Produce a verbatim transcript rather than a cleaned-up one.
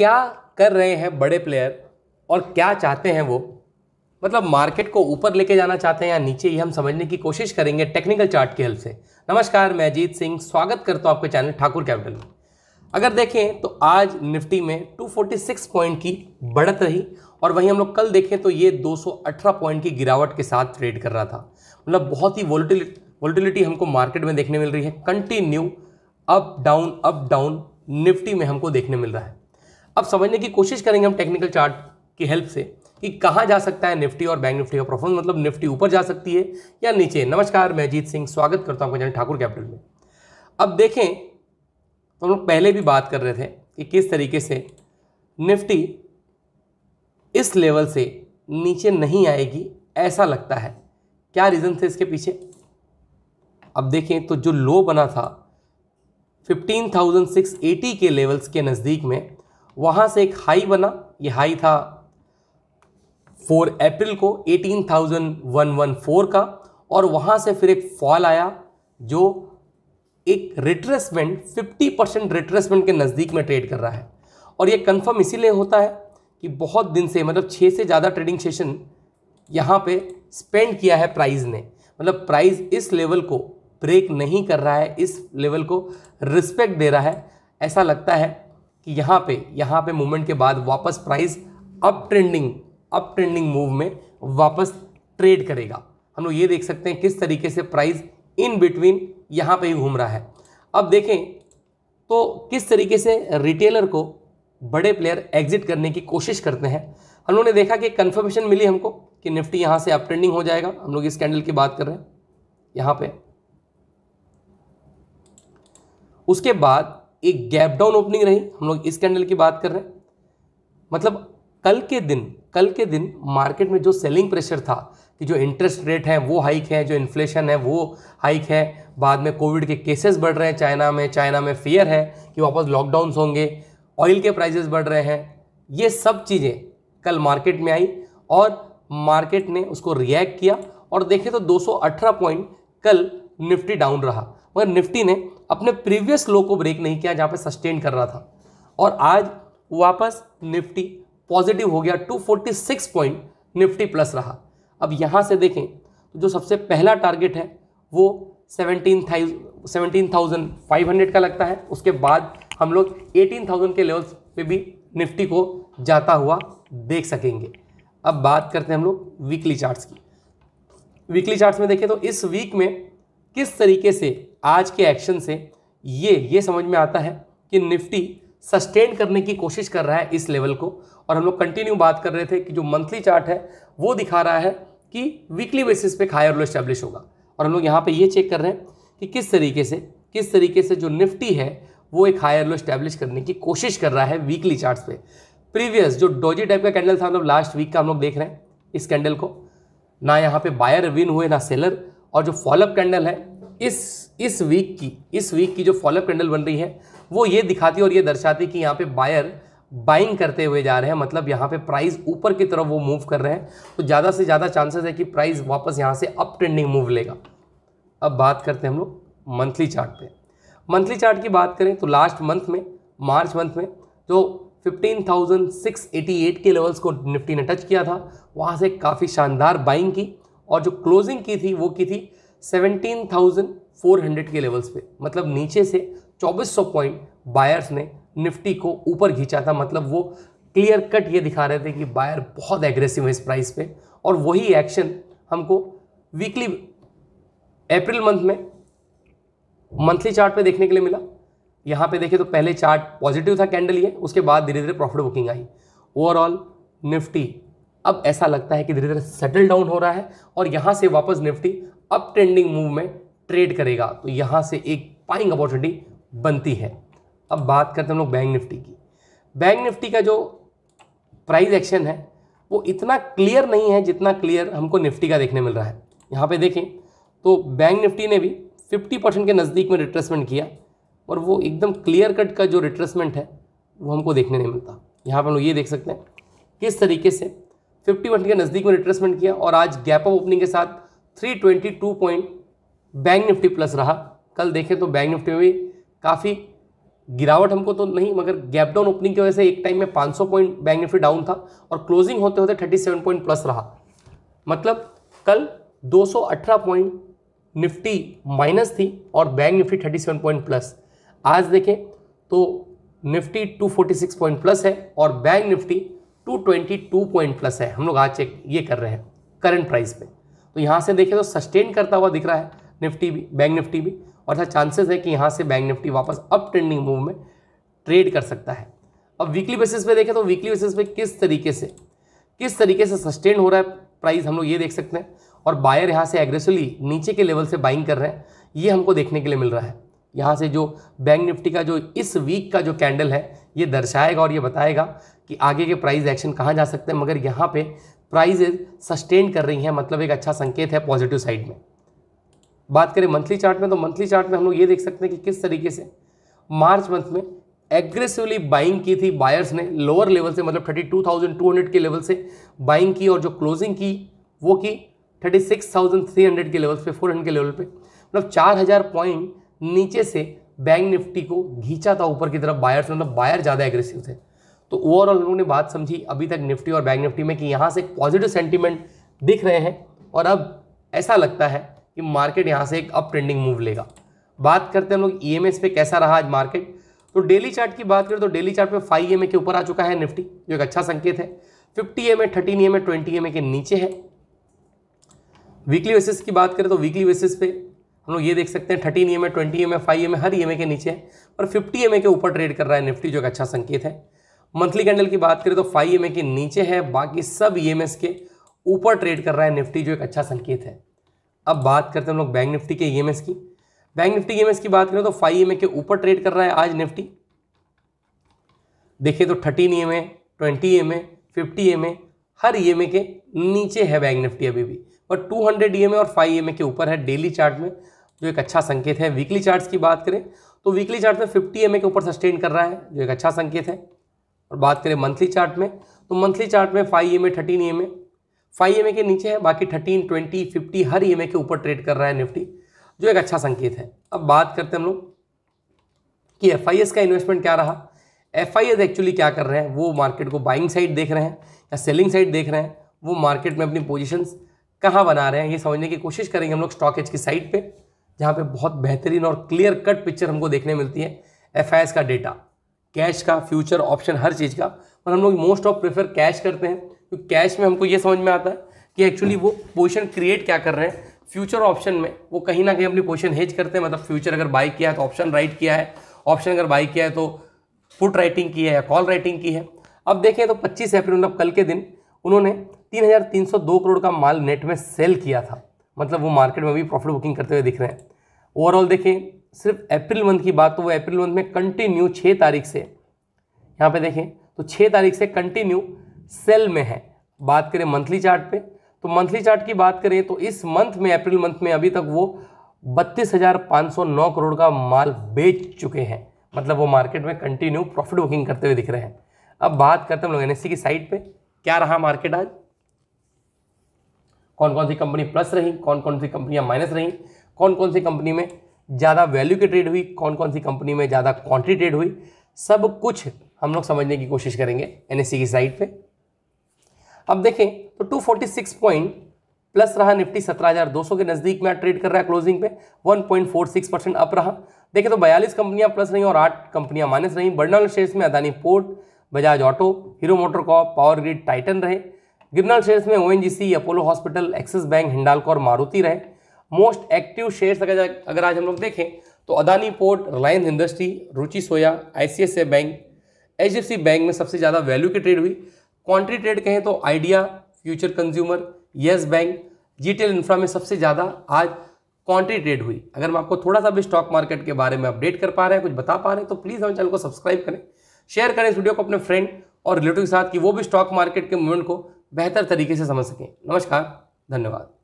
क्या कर रहे हैं बड़े प्लेयर और क्या चाहते हैं वो, मतलब मार्केट को ऊपर लेके जाना चाहते हैं या नीचे, ये हम समझने की कोशिश करेंगे टेक्निकल चार्ट की हेल्प से। नमस्कार, मैं अजीत सिंह, स्वागत करता हूं आपके चैनल ठाकुर कैपिटल में। अगर देखें तो आज निफ्टी में दो सौ छियालीस पॉइंट की बढ़त रही और वहीं हम लोग कल देखें तो ये दो सौ अठारह पॉइंट की गिरावट के साथ ट्रेड कर रहा था। मतलब बहुत ही वोलेटिलिटी वोलेटिलिटी हमको मार्केट में देखने मिल रही है, continue up down up down Nifty में हमको देखने मिल रहा है। अब समझने की कोशिश करेंगे हम टेक्निकल चार्ट की हेल्प से कि कहाँ जा सकता है निफ्टी और बैंक निफ्टी का परफॉर्मेंस, मतलब निफ्टी ऊपर जा सकती है या नीचे। नमस्कार, मैं अजीत सिंह, स्वागत करता हूँ आपका चैनल ठाकुर कैपिटल में। अब देखें तो हम लोग पहले भी बात कर रहे थे कि किस तरीके से निफ्टी इस लेवल से नीचे नहीं आएगी, ऐसा लगता है। क्या रीज़न थे इसके पीछे? अब देखें तो जो लो बना था पंद्रह हज़ार छह सौ अस्सी के लेवल्स के नज़दीक में, वहाँ से एक हाई बना। ये हाई था चार अप्रैल को अठारह हज़ार एक सौ चौदह का, और वहाँ से फिर एक फॉल आया जो एक रिट्रेसमेंट पचास परसेंट रिट्रेसमेंट के नज़दीक में ट्रेड कर रहा है। और ये कंफर्म इसीलिए होता है कि बहुत दिन से, मतलब छः से ज़्यादा ट्रेडिंग सेशन यहाँ पे स्पेंड किया है प्राइस ने। मतलब प्राइस इस लेवल को ब्रेक नहीं कर रहा है, इस लेवल को रिस्पेक्ट दे रहा है। ऐसा लगता है कि यहाँ पे यहाँ पे मूवमेंट के बाद वापस price up trending up trending move में वापस ट्रेड करेगा। हम लोग ये देख सकते हैं किस तरीके से प्राइस इन बिटवीन यहाँ पे ही घूम रहा है। अब देखें तो किस तरीके से रिटेलर को बड़े प्लेयर एग्जिट करने की कोशिश करते हैं। हम लोगों ने देखा कि कंफर्मेशन मिली हमको कि निफ्टी यहाँ से अप ट्रेंडिंग हो जाएगा। हम लोग इस कैंडल की बात कर रहे हैं यहाँ पे। उसके बाद एक गैप डाउन ओपनिंग रही, हम लोग इस कैंडल की बात कर रहे हैं। मतलब कल के दिन कल के दिन मार्केट में जो सेलिंग प्रेशर था कि जो इंटरेस्ट रेट है वो हाइक है, जो इन्फ्लेशन है वो हाइक है, बाद में कोविड के केसेस बढ़ रहे हैं चाइना में, चाइना में फियर है कि वापस लॉकडाउन्स होंगे, ऑयल के प्राइसेस बढ़ रहे हैं, ये सब चीज़ें कल मार्केट में आई और मार्केट ने उसको रिएक्ट किया। और देखें तो दो सौ अठारह पॉइंट कल निफ्टी डाउन रहा, मगर निफ्टी ने अपने प्रीवियस लो को ब्रेक नहीं किया जहाँ पे सस्टेन कर रहा था। और आज वापस निफ्टी पॉजिटिव हो गया, दो सौ छियालीस पॉइंट निफ्टी प्लस रहा। अब यहाँ से देखें तो जो सबसे पहला टारगेट है वो सत्रह हज़ार पाँच सौ का लगता है। उसके बाद हम लोग अठारह हज़ार के लेवल्स पे भी निफ्टी को जाता हुआ देख सकेंगे। अब बात करते हैं हम लोग वीकली चार्ट्स की। वीकली चार्ट्स में देखें तो इस वीक में किस तरीके से आज के एक्शन से ये ये समझ में आता है कि निफ्टी सस्टेन करने की कोशिश कर रहा है इस लेवल को। और हम लोग कंटिन्यू बात कर रहे थे कि जो मंथली चार्ट है वो दिखा रहा है कि वीकली बेसिस पे हायर लो एस्टेब्लिश होगा। और हम लोग यहाँ पे ये चेक कर रहे हैं कि किस तरीके से किस तरीके से जो निफ्टी है वो एक हायर लो एस्टेब्लिश करने की कोशिश कर रहा है वीकली चार्ट्स पे। प्रीवियस जो डोजी टाइप का कैंडल था, मतलब लास्ट वीक का, हम लोग देख रहे हैं इस कैंडल को, ना यहाँ पे बायर विन हुए ना सेलर। और जो फॉलोअप कैंडल है इस इस वीक की इस वीक की जो फॉलोअप कैंडल बन रही है वो ये दिखाती है और ये दर्शाती है कि यहाँ पे बायर बाइंग करते हुए जा रहे हैं। मतलब यहाँ पे प्राइस ऊपर की तरफ वो मूव कर रहे हैं, तो ज़्यादा से ज़्यादा चांसेस है कि प्राइस वापस यहाँ से अप ट्रेंडिंग मूव लेगा। अब बात करते हैं हम लोग मंथली चार्ट पे। मंथली चार्ट की बात करें तो लास्ट मंथ में, मार्च मंथ में, जो पंद्रह हज़ार छह सौ अठासी के लेवल्स को निफ्टी ने टच किया था, वहाँ से काफ़ी शानदार बाइंग की और जो क्लोजिंग की थी वो की थी सत्रह हज़ार चार सौ के लेवल्स पे। मतलब नीचे से चौबीस सौ पॉइंट बायर्स ने निफ्टी को ऊपर खींचा था। मतलब वो क्लियर कट ये दिखा रहे थे कि बायर बहुत एग्रेसिव है इस प्राइस पे। और वही एक्शन हमको वीकली अप्रैल मंथ में मंथली चार्ट पे देखने के लिए मिला। यहाँ पे देखें तो पहले चार्ट पॉजिटिव था कैंडल ये, उसके बाद धीरे धीरे प्रॉफिट बुकिंग आई। ओवरऑल निफ्टी अब ऐसा लगता है कि धीरे धीरे सेटल डाउन हो रहा है और यहाँ से वापस निफ्टी अप ट्रेंडिंग मूव में ट्रेड करेगा, तो यहाँ से एक बाइंग अपॉर्चुनिटी बनती है। अब बात करते हैं हम लोग बैंक निफ्टी की। बैंक निफ्टी का जो प्राइस एक्शन है वो इतना क्लियर नहीं है जितना क्लियर हमको निफ्टी का देखने मिल रहा है। यहाँ पे देखें तो बैंक निफ्टी ने भी पचास परसेंट के नज़दीक में रिट्रेसमेंट किया और वो एकदम क्लियर कट का जो रिट्रेसमेंट है वो हमको देखने नहीं मिलता। यहाँ पर हम लोग ये देख सकते हैं किस तरीके से पचास परसेंट के नज़दीक में रिट्रेसमेंट किया और आज गैप अप ओपनिंग के साथ तीन सौ बाईस पॉइंट बैंक निफ्टी प्लस रहा। कल देखें तो बैंक निफ्टी में भी काफ़ी गिरावट हमको तो नहीं, मगर गैप डाउन ओपनिंग की वजह से एक टाइम में पाँच सौ पॉइंट बैंक निफ्टी डाउन था और क्लोजिंग होते होते सैंतीस पॉइंट प्लस रहा। मतलब कल दो सौ अठारह पॉइंट निफ्टी माइनस थी और बैंक निफ्टी सैंतीस पॉइंट प्लस। आज देखें तो निफ्टी दो सौ छियालीस पॉइंट प्लस है और बैंक निफ्टी दो सौ बाईस पॉइंट प्लस है। हम लोग आज चेक ये कर रहे हैं करंट प्राइस पे, तो यहाँ से देखें तो सस्टेन करता हुआ दिख रहा है निफ्टी भी, बैंक निफ्टी भी, और चांसेस है कि यहाँ से बैंक निफ्टी वापस अप ट्रेंडिंग मूव में ट्रेड कर सकता है। अब वीकली बेसिस पे देखें तो वीकली बेसिस पे किस तरीके से किस तरीके से सस्टेन हो रहा है प्राइस, हम लोग ये देख सकते हैं। और बायर यहाँ से एग्रेसिवली नीचे के लेवल से बाइंग कर रहे हैं, ये हमको देखने के लिए मिल रहा है। यहाँ से जो बैंक निफ्टी का जो इस वीक का जो कैंडल है ये दर्शाएगा और ये बताएगा कि आगे के प्राइस एक्शन कहाँ जा सकते हैं, मगर यहाँ पर प्राइजेज सस्टेन कर रही हैं, मतलब एक अच्छा संकेत है पॉजिटिव साइड में। बात करें मंथली चार्ट में तो मंथली चार्ट में हम लोग ये देख सकते हैं कि किस तरीके से मार्च मंथ में एग्रेसिवली बाइंग की थी बायर्स ने लोअर लेवल से, मतलब बत्तीस हज़ार दो सौ के लेवल से बाइंग की और जो क्लोजिंग की वो की छत्तीस हज़ार तीन सौ के लेवल पे, चार सौ के लेवल पे, मतलब चार हज़ार पॉइंट नीचे से बैंक निफ्टी को घींचा था ऊपर की तरफ बायर्स, मतलब बायर ज़्यादा एग्रेसिव थे। तो ओवरऑल हम लोगों ने बात समझी अभी तक निफ्टी और बैंक निफ्टी में कि यहाँ से पॉजिटिव सेंटिमेंट दिख रहे हैं और अब ऐसा लगता है कि मार्केट यहाँ से एक अप ट्रेंडिंग मूव लेगा। बात करते हैं हम लोग ई एम एस पे कैसा रहा आज मार्केट। तो डेली चार्ट की बात करें तो डेली चार्ट पे फाइव एम ए के ऊपर आ चुका है निफ्टी, जो एक अच्छा संकेत है। Fifty M A, thirteen M A, twenty M A के नीचे है। वीकली बेसिस की बात करें तो वीकली बेसिस पे हम लोग ये देख सकते हैं thirteen M A, twenty M A, five M A हर ई एम ए के नीचे है और फिफ्टी एम ए के ऊपर ट्रेड कर रहा है निफ्टी, जो एक अच्छा संकेत है। मंथली कैंडल की बात करें तो फाइव एम ए के नीचे है, बाकी सब ई एम एस के ऊपर ट्रेड कर रहा है निफ्टी, जो एक अच्छा संकेत है। अब बात करते हैं हम लोग बैंक निफ्टी के ईएमएस की। बैंक निफ्टी ईएमएस की बात करें तो फाइव ईएमए के ऊपर ट्रेड कर रहा है आज निफ्टी। देखिए तो thirteen EMA, twenty EMA, fifty EMA हर ईएमए के नीचे है बैंक निफ्टी अभी भी, और टू हंड्रेड ईएमए और फाइव ईएमए के ऊपर है डेली चार्ट में, जो एक अच्छा संकेत है। वीकली चार्ट्स की बात करें तो वीकली चार्ट में फिफ्टी ईएमए के ऊपर सस्टेन कर रहा है, जो एक अच्छा संकेत है। और बात करें मंथली चार्ट में तो मंथली चार्ट में five EMA, thirteen EMA, five M A के नीचे है, बाकी थर्टीन, ट्वेंटी, फिफ्टी हर ई एम ए के ऊपर ट्रेड कर रहा है निफ्टी, जो एक अच्छा संकेत है। अब बात करते हैं हम लोग कि एफ आई एस का इन्वेस्टमेंट क्या रहा। एफ आई एस एक्चुअली क्या कर रहे हैं, वो मार्केट को बाइंग साइड देख रहे हैं या सेलिंग साइड देख रहे हैं, वो मार्केट में अपनी पोजीशंस कहाँ बना रहे हैं ये समझने की कोशिश करेंगे हम लोग स्टॉक एक्सचेंज की साइड पर, जहाँ पर बहुत बेहतरीन और क्लियर कट पिक्चर हमको देखने मिलती है। एफ आई एस का डेटा, कैश का, फ्यूचर, ऑप्शन हर चीज़ का, पर हम लोग मोस्ट ऑफ प्रेफर कैश करते हैं। तो कैश में हमको ये समझ में आता है कि एक्चुअली वो पोजीशन क्रिएट क्या कर रहे हैं। फ्यूचर ऑप्शन में वो कहीं ना कहीं अपनी पोजीशन हेज करते हैं, मतलब फ्यूचर अगर बाई किया है तो ऑप्शन राइट किया है, ऑप्शन अगर बाई किया है तो पुट राइटिंग की है या कॉल राइटिंग की है। अब देखें तो पच्चीस अप्रैल मतलब कल के दिन उन्होंने तीन हज़ार तीन सौ दो करोड़ का माल नेट में सेल किया था, मतलब वो मार्केट में भी प्रॉफिट बुकिंग करते हुए दिख रहे हैं। ओवरऑल देखें सिर्फ अप्रैल मंथ की बात, तो वो अप्रैल मंथ में कंटिन्यू छः तारीख से, यहाँ पर देखें तो छः तारीख से कंटिन्यू सेल में है। बात करें मंथली चार्ट पे तो मंथली चार्ट की बात करें तो इस मंथ में अप्रैल मंथ में अभी तक वो बत्तीस हज़ार पाँच सौ नौ करोड़ का माल बेच चुके हैं, मतलब वो मार्केट में कंटिन्यू प्रॉफिट बुकिंग करते हुए दिख रहे हैं। अब बात करते हैं हम लोग एनएससी की साइड पे क्या रहा मार्केट आज, कौन कौन सी कंपनी प्लस रही, कौन कौन सी कंपनियाँ माइनस रहीं, कौन कौन सी कंपनी में ज़्यादा वैल्यू की ट्रेड हुई, कौन कौन सी कंपनी में ज़्यादा क्वान्टिटी ट्रेड हुई, सब कुछ हम लोग समझने की कोशिश करेंगे एनएससी की साइड पर। अब देखें तो दो सौ छियालीस पॉइंट प्लस रहा निफ्टी, सत्रह हज़ार दो सौ के नज़दीक में ट्रेड कर रहा है, क्लोजिंग पे one point four six percent up रहा। देखें तो बयालीस कंपनियां प्लस रहीं और आठ कंपनियां माइनस रहीं। बर्नल शेयर्स में Adani port, Bajaj auto, Hero MotoCorp, power grid, Titan रहे। गिरनल शेयर्स में ONGC, Apollo hospital, Axis bank, Hindalco, Maruti रहे। मोस्ट एक्टिव शेयर्स अगर अगर आज हम लोग देखें तो Adani port, Reliance industry, Ruchi soya, ICICI bank, HDFC bank में सबसे ज़्यादा वैल्यू की ट्रेड हुई। क्वांटिटी ट्रेड कहें तो Idea, future consumer, yes bank, GTL infra में सबसे ज़्यादा आज क्वांटिटी ट्रेड हुई। अगर मैं आपको थोड़ा सा भी स्टॉक मार्केट के बारे में अपडेट कर पा रहे हैं, कुछ बता पा रहे हैं, तो प्लीज़ हमारे चैनल को सब्सक्राइब करें, शेयर करें इस वीडियो को अपने फ्रेंड और रिलेटिव के साथ कि वो भी स्टॉक मार्केट के मूवमेंट को बेहतर तरीके से समझ सकें। नमस्कार, धन्यवाद।